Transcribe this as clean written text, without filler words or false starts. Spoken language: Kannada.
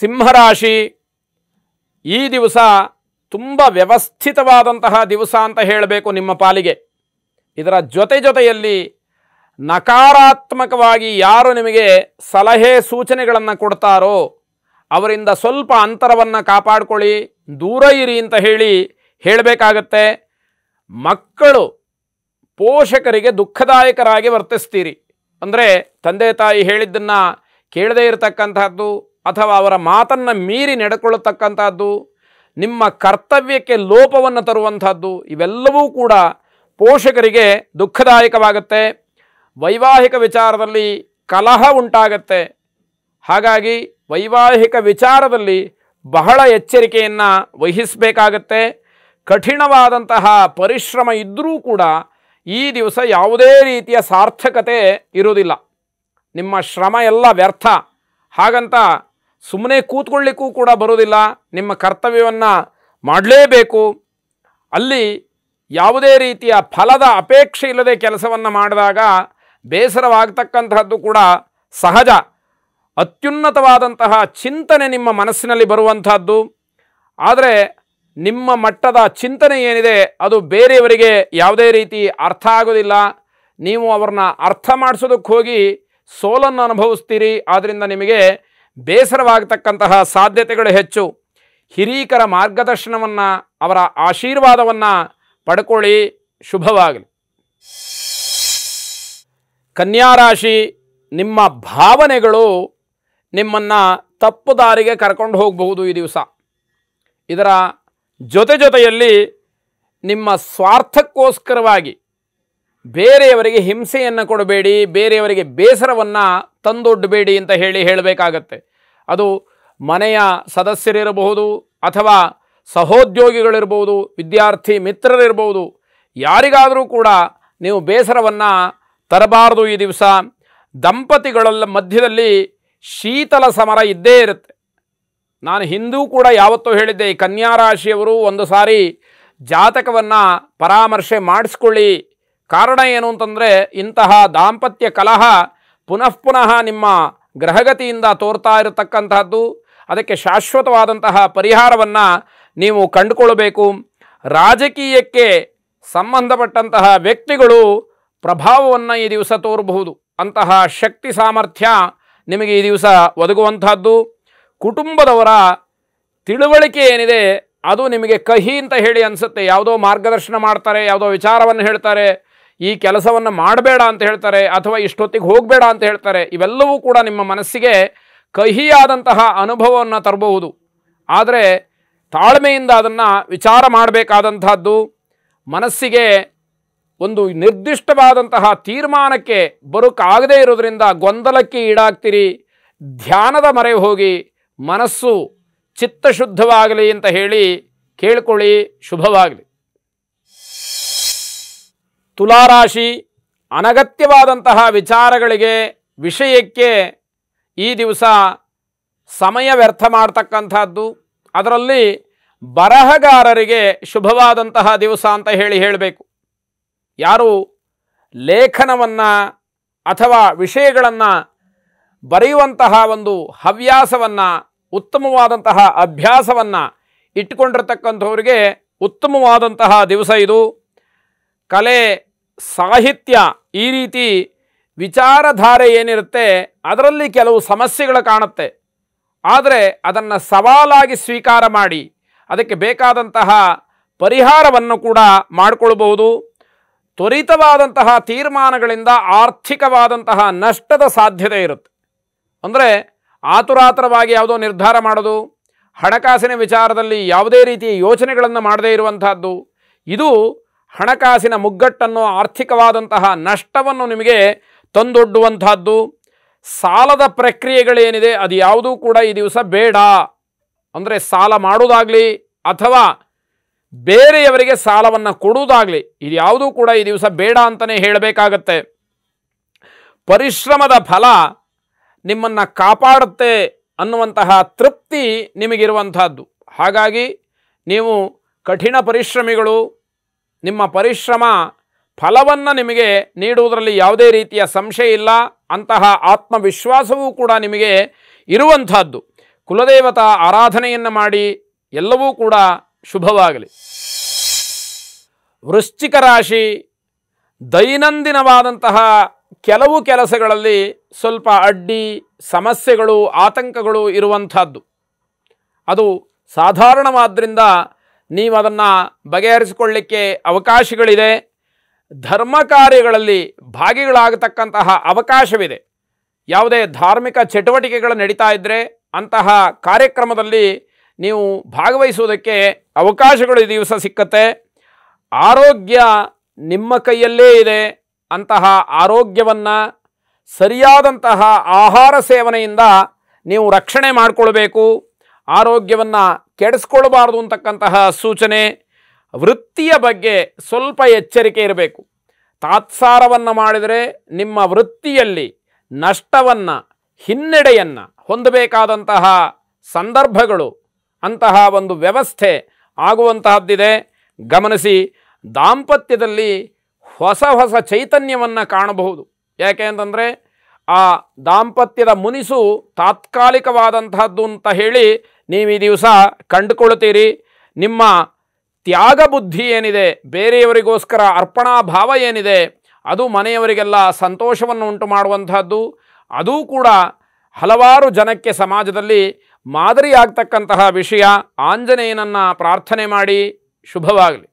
ಸಿಂಹರಾಶಿ ಈ ದಿವಸ ತುಂಬ ವ್ಯವಸ್ಥಿತವಾದಂತಹ ದಿವಸ ಅಂತ ಹೇಳಬೇಕು ನಿಮ್ಮ ಪಾಲಿಗೆ. ಇದರ ಜೊತೆಯಲ್ಲಿ ನಕಾರಾತ್ಮಕವಾಗಿ ಯಾರು ನಿಮಗೆ ಸಲಹೆ ಸೂಚನೆಗಳನ್ನು ಕೊಡ್ತಾರೋ ಅವರಿಂದ ಸ್ವಲ್ಪ ಅಂತರವನ್ನು ಕಾಪಾಡಿಕೊಳ್ಳಿ, ದೂರ ಇರಿ ಅಂತ ಹೇಳಬೇಕಾಗುತ್ತೆ. ಮಕ್ಕಳು ಪೋಷಕರಿಗೆ ದುಃಖದಾಯಕರಾಗಿ ವರ್ತಿಸ್ತೀರಿ, ಅಂದರೆ ತಂದೆ ತಾಯಿ ಹೇಳಿದ್ದನ್ನು ಕೇಳದೇ ಇರತಕ್ಕಂಥದ್ದು ಅಥವಾ ಅವರ ಮಾತನ್ನು ಮೀರಿ ನಡೆಕೊಳ್ಳತಕ್ಕಂಥದ್ದು, ನಿಮ್ಮ ಕರ್ತವ್ಯಕ್ಕೆ ಲೋಪವನ್ನು ತರುವಂಥದ್ದು, ಇವೆಲ್ಲವೂ ಕೂಡ ಪೋಷಕರಿಗೆ ದುಃಖದಾಯಕವಾಗುತ್ತೆ. ವೈವಾಹಿಕ ವಿಚಾರದಲ್ಲಿ ಕಲಹ ಉಂಟಾಗತ್ತೆ. ಹಾಗಾಗಿ ವೈವಾಹಿಕ ವಿಚಾರದಲ್ಲಿ ಬಹಳ ಎಚ್ಚರಿಕೆಯನ್ನು ವಹಿಸಬೇಕಾಗತ್ತೆ. ಕಠಿಣವಾದಂತಹ ಪರಿಶ್ರಮ ಇದ್ದರೂ ಕೂಡ ಈ ದಿವಸ ಯಾವುದೇ ರೀತಿಯ ಸಾರ್ಥಕತೆ ಇರುವುದಿಲ್ಲ, ನಿಮ್ಮ ಶ್ರಮ ಎಲ್ಲ ವ್ಯರ್ಥ. ಹಾಗಂತ ಸುಮ್ಮನೆ ಕೂತ್ಕೊಳ್ಳಿಕ್ಕೂ ಕೂಡ ಬರುವುದಿಲ್ಲ, ನಿಮ್ಮ ಕರ್ತವ್ಯವನ್ನು ಮಾಡಲೇಬೇಕು. ಅಲ್ಲಿ ಯಾವುದೇ ರೀತಿಯ ಫಲದ ಅಪೇಕ್ಷೆ ಇಲ್ಲದೆ ಕೆಲಸವನ್ನು ಮಾಡಿದಾಗ ಬೇಸರವಾಗತಕ್ಕಂತಹದ್ದು ಕೂಡ ಸಹಜ. ಅತ್ಯುನ್ನತವಾದಂತಹ ಚಿಂತನೆ ನಿಮ್ಮ ಮನಸ್ಸಿನಲ್ಲಿ ಬರುವಂಥದ್ದು, ಆದರೆ ನಿಮ್ಮ ಮಟ್ಟದ ಚಿಂತನೆ ಏನಿದೆ ಅದು ಬೇರೆಯವರಿಗೆ ಯಾವುದೇ ರೀತಿ ಅರ್ಥ ಆಗೋದಿಲ್ಲ. ನೀವು ಅವ್ರನ್ನ ಅರ್ಥ ಮಾಡಿಸೋದಕ್ಕೆ ಹೋಗಿ ಸೋಲನ್ನು ಅನುಭವಿಸ್ತೀರಿ, ಆದ್ದರಿಂದ ನಿಮಗೆ ಬೇಸರವಾಗತಕ್ಕಂತಹ ಸಾಧ್ಯತೆಗಳು ಹೆಚ್ಚು. ಹಿರಿಯರ ಮಾರ್ಗದರ್ಶನವನ್ನು, ಅವರ ಆಶೀರ್ವಾದವನ್ನು ಪಡ್ಕೊಳ್ಳಿ. ಶುಭವಾಗಲಿ. ಕನ್ಯಾರಾಶಿ, ನಿಮ್ಮ ಭಾವನೆಗಳು ನಿಮ್ಮನ್ನು ತಪ್ಪು ದಾರಿಗೆ ಕರ್ಕೊಂಡು ಹೋಗಬಹುದು ಈ ದಿವಸ. ಇದರ ಜೊತೆಯಲ್ಲಿ ನಿಮ್ಮ ಸ್ವಾರ್ಥಕ್ಕೋಸ್ಕರವಾಗಿ ಬೇರೆಯವರಿಗೆ ಹಿಂಸೆಯನ್ನು ಕೊಡಬೇಡಿ, ಬೇರೆಯವರಿಗೆ ಬೇಸರವನ್ನು ತಂದೊಡ್ಡಬೇಡಿ ಅಂತ ಹೇಳಬೇಕಾಗತ್ತೆ. ಅದು ಮನೆಯ ಸದಸ್ಯರಿರಬಹುದು ಅಥವಾ ಸಹೋದ್ಯೋಗಿಗಳಿರ್ಬೋದು, ವಿದ್ಯಾರ್ಥಿ ಮಿತ್ರರಿರ್ಬೋದು, ಯಾರಿಗಾದರೂ ಕೂಡ ನೀವು ಬೇಸರವನ್ನು ತರಬಾರದು ಈ ದಿವಸ. ದಂಪತಿಗಳ ಮಧ್ಯದಲ್ಲಿ ಶೀತಲ ಸಮರ ಇದ್ದೇ ಇರುತ್ತೆ. ನಾನು ಹಿಂದೂ ಕೂಡ ಯಾವತ್ತೂ ಹೇಳಿದ್ದೆ, ಈ ಕನ್ಯಾರಾಶಿಯವರು ಒಂದು ಸಾರಿ ಜಾತಕವನ್ನು ಪರಾಮರ್ಶೆ ಮಾಡಿಸ್ಕೊಳ್ಳಿ. ಕಾರಣ ಏನು ಅಂತಂದರೆ ಇಂತಹ ದಾಂಪತ್ಯ ಕಲಹ ಪುನಃ ನಿಮ್ಮ ಗ್ರಹಗತಿಯಿಂದ ತೋರ್ತಾ ಇರತಕ್ಕಂತಹದ್ದು. ಅದಕ್ಕೆ ಶಾಶ್ವತವಾದಂತಹ ಪರಿಹಾರವನ್ನು ನೀವು ಕಂಡುಕೊಳ್ಳಬೇಕು. ರಾಜಕೀಯಕ್ಕೆ ಸಂಬಂಧಪಟ್ಟಂತಹ ವ್ಯಕ್ತಿಗಳು ಪ್ರಭಾವವನ್ನು ಈ ದಿವಸ ತೋರಬಹುದು, ಅಂತಹ ಶಕ್ತಿ ಸಾಮರ್ಥ್ಯ ನಿಮಗೆ ಈ ದಿವಸ ಒದಗುವಂಥದ್ದು. ಕುಟುಂಬದವರ ತಿಳುವಳಿಕೆ ಏನಿದೆ ಅದು ನಿಮಗೆ ಕಹಿ ಅಂತ ಅನಿಸುತ್ತೆ. ಯಾವುದೋ ಮಾರ್ಗದರ್ಶನ ಮಾಡ್ತಾರೆ, ಯಾವುದೋ ವಿಚಾರವನ್ನು ಹೇಳ್ತಾರೆ, ಈ ಕೆಲಸವನ್ನು ಮಾಡಬೇಡ ಅಂತ ಹೇಳ್ತಾರೆ ಅಥವಾ ಇಷ್ಟೊತ್ತಿಗೆ ಹೋಗಬೇಡ ಅಂತ ಹೇಳ್ತಾರೆ. ಇವೆಲ್ಲವೂ ಕೂಡ ನಿಮ್ಮ ಮನಸ್ಸಿಗೆ ಕಹಿಯಾದಂತಹ ಅನುಭವವನ್ನು ತರಬಹುದು, ಆದರೆ ತಾಳ್ಮೆಯಿಂದ ಅದನ್ನು ವಿಚಾರ ಮಾಡಬೇಕಾದಂತಹದ್ದು. ಮನಸ್ಸಿಗೆ ಒಂದು ನಿರ್ದಿಷ್ಟವಾದಂತಹ ತೀರ್ಮಾನಕ್ಕೆ ಬರೋಕ್ಕಾಗದೇ ಇರೋದರಿಂದ ಗೊಂದಲಕ್ಕೆ ಈಡಾಗ್ತೀರಿ. ಧ್ಯಾನದ ಮೊರೆ ಹೋಗಿ ಮನಸ್ಸು ಚಿತ್ತಶುದ್ಧವಾಗಲಿ ಅಂತ ಕೇಳಿಕೊಳ್ಳಿ. ಶುಭವಾಗಲಿ. ತುಲಾರಾಶಿ, ಅನಗತ್ಯವಾದಂತಹ ವಿಚಾರಗಳಿಗೆ, ವಿಷಯಕ್ಕೆ ಈ ದಿವಸ ಸಮಯ ವ್ಯರ್ಥ ಮಾಡ್ತಕ್ಕಂಥದ್ದು. ಅದರಲ್ಲಿ ಬರಹಗಾರರಿಗೆ ಶುಭವಾದಂತಹ ದಿವಸ ಅಂತ ಹೇಳಬೇಕು. ಯಾರು ಲೇಖನವನ್ನು ಅಥವಾ ವಿಷಯಗಳನ್ನು ಬರೆಯುವಂತಹ ಒಂದು ಹವ್ಯಾಸವನ್ನು, ಉತ್ತಮವಾದಂತಹ ಅಭ್ಯಾಸವನ್ನು ಇಟ್ಟುಕೊಂಡಿರ್ತಕ್ಕಂಥವ್ರಿಗೆ ಉತ್ತಮವಾದಂತಹ ದಿವಸ ಇದು. ಕಲೆ, ಸಾಹಿತ್ಯ ಈ ರೀತಿ ವಿಚಾರಧಾರೆ ಏನಿರುತ್ತೆ ಅದರಲ್ಲಿ ಕೆಲವು ಸಮಸ್ಯೆಗಳು ಕಾಣುತ್ತೆ, ಆದರೆ ಅದನ್ನು ಸವಾಲಾಗಿ ಸ್ವೀಕಾರ ಮಾಡಿ ಅದಕ್ಕೆ ಬೇಕಾದಂತಹ ಪರಿಹಾರವನ್ನು ಕೂಡ ಮಾಡಿಕೊಳ್ಬಹುದು. ತ್ವರಿತವಾದಂತಹ ತೀರ್ಮಾನಗಳಿಂದ ಆರ್ಥಿಕವಾದಂತಹ ನಷ್ಟದ ಸಾಧ್ಯತೆ ಇರುತ್ತೆ. ಅಂದರೆ ಆತುರಾತುರವಾಗಿ ಯಾವುದೋ ನಿರ್ಧಾರ ಮಾಡೋದು, ಹಣಕಾಸಿನ ವಿಚಾರದಲ್ಲಿ ಯಾವುದೇ ರೀತಿಯ ಯೋಚನೆಗಳನ್ನು ಮಾಡದೇ ಇರುವಂತಹದ್ದು, ಇದು ಹಣಕಾಸಿನ ಮುಗ್ಗಟ್ಟನ್ನು, ಆರ್ಥಿಕವಾದಂತಹ ನಷ್ಟವನ್ನು ನಿಮಗೆ ತಂದೊಡ್ಡುವಂತಹದ್ದು. ಸಾಲದ ಪ್ರಕ್ರಿಯೆಗಳೇನಿದೆ ಅದು ಯಾವುದೂ ಕೂಡ ಈ ದಿವಸ ಬೇಡ. ಅಂದರೆ ಸಾಲ ಮಾಡೋದಾಗಲಿ ಅಥವಾ ಬೇರೆಯವರಿಗೆ ಸಾಲವನ್ನು ಕೊಡುವುದಾಗಲಿ ಇದು ಯಾವುದೂ ಕೂಡ ಈ ದಿವಸ ಬೇಡ ಅಂತಲೇ ಹೇಳಬೇಕಾಗತ್ತೆ. ಪರಿಶ್ರಮದ ಫಲ ನಿಮ್ಮನ್ನು ಕಾಪಾಡುತ್ತೆ ಅನ್ನುವಂತಹ ತೃಪ್ತಿ ನಿಮಗಿರುವಂಥದ್ದು. ಹಾಗಾಗಿ ನೀವು ಕಠಿಣ ಪರಿಶ್ರಮಿಗಳು, ನಿಮ್ಮ ಪರಿಶ್ರಮ ಫಲವನ್ನು ನಿಮಗೆ ನೀಡುವುದರಲ್ಲಿ ಯಾವುದೇ ರೀತಿಯ ಸಂಶಯ ಇಲ್ಲ, ಅಂತಹ ಆತ್ಮವಿಶ್ವಾಸವೂ ಕೂಡ ನಿಮಗೆ ಇರುವಂಥದ್ದು. ಕುಲದೇವತಾ ಆರಾಧನೆಯನ್ನು ಮಾಡಿ ಎಲ್ಲವೂ ಕೂಡ ಶುಭವಾಗಲಿ. ವೃಶ್ಚಿಕ ರಾಶಿ ದೈನಂದಿನವಾದಂತಹ ಕೆಲವು ಕೆಲಸಗಳಲ್ಲಿ ಸ್ವಲ್ಪ ಅಡ್ಡಿ ಸಮಸ್ಯೆಗಳು ಆತಂಕಗಳು ಇರುವಂತದ್ದು. ಅದು ಸಾಧಾರಣವಾದ್ರಿಂದ ನೀವು ಅದನ್ನು ಬಗೆಹರಿಸಿಕೊಳ್ಳಲಿಕ್ಕೆ ಅವಕಾಶಗಳಿದೆ. ಧರ್ಮ ಕಾರ್ಯಗಳಲ್ಲಿ ಭಾಗಿಗಳಾಗತಕ್ಕಂತಹ ಅವಕಾಶವಿದೆ. ಯಾವುದೇ ಧಾರ್ಮಿಕ ಚಟುವಟಿಕೆಗಳು ನಡೀತಾ ಇದ್ದರೆ ಅಂತಹ ಕಾರ್ಯಕ್ರಮದಲ್ಲಿ ನೀವು ಭಾಗವಹಿಸುವುದಕ್ಕೆ ಅವಕಾಶಗಳು ಈ ದಿವಸ ಸಿಕ್ಕತ್ತೆ. ಆರೋಗ್ಯ ನಿಮ್ಮ ಕೈಯಲ್ಲೇ ಇದೆ. ಅಂತಹ ಆರೋಗ್ಯವನ್ನು ಸರಿಯಾದಂತಹ ಆಹಾರ ಸೇವನೆಯಿಂದ ನೀವು ರಕ್ಷಣೆ ಮಾಡಿಕೊಳ್ಳಬೇಕು. ಆರೋಗ್ಯವನ್ನು ಕೆಡಿಸಿಕೊಳ್ಳಬಾರದು ಅಂತಕ್ಕಂತಹ ಸೂಚನೆ. ವೃತ್ತಿಯ ಬಗ್ಗೆ ಸ್ವಲ್ಪ ಎಚ್ಚರಿಕೆ ಇರಬೇಕು. ತಾತ್ಸಾರವನ್ನು ಮಾಡಿದರೆ ನಿಮ್ಮ ವೃತ್ತಿಯಲ್ಲಿ ನಷ್ಟವನ್ನು ಹಿನ್ನಡೆಯನ್ನು ಹೊಂದಬೇಕಾದಂತಹ ಸಂದರ್ಭಗಳು ಅಂತಹ ಒಂದು ವ್ಯವಸ್ಥೆ ಆಗುವಂತಹದ್ದಿದೆ, ಗಮನಿಸಿ. ದಾಂಪತ್ಯದಲ್ಲಿ ಹೊಸ ಹೊಸ ಚೈತನ್ಯವನ್ನು ಕಾಣಬಹುದು. ಯಾಕೆ ಅಂತಂದರೆ ಆ ದಾಂಪತ್ಯದ ಮುನಿಸು ತಾತ್ಕಾಲಿಕವಾದಂತಹದ್ದು ಅಂತ ಹೇಳಿ ನೀವು ಈ ದಿವಸ ಕಂಡುಕೊಳ್ಳುತ್ತೀರಿ. ನಿಮ್ಮ ತ್ಯಾಗ ಬುದ್ಧಿ ಏನಿದೆ, ಬೇರೆಯವರಿಗೋಸ್ಕರ ಅರ್ಪಣಾ ಭಾವ ಏನಿದೆ, ಅದು ಮನೆಯವರಿಗೆಲ್ಲ ಸಂತೋಷವನ್ನು ಉಂಟು ಮಾಡುವಂತಹದ್ದು. ಅದೂ ಕೂಡ ಹಲವಾರು ಜನಕ್ಕೆ ಸಮಾಜದಲ್ಲಿ ಮಾದರಿಯಾಗತಕ್ಕಂತಹ ವಿಷಯ. ಆಂಜನೇಯನನ್ನು ಪ್ರಾರ್ಥನೆ ಮಾಡಿ. ಶುಭವಾಗಲಿ.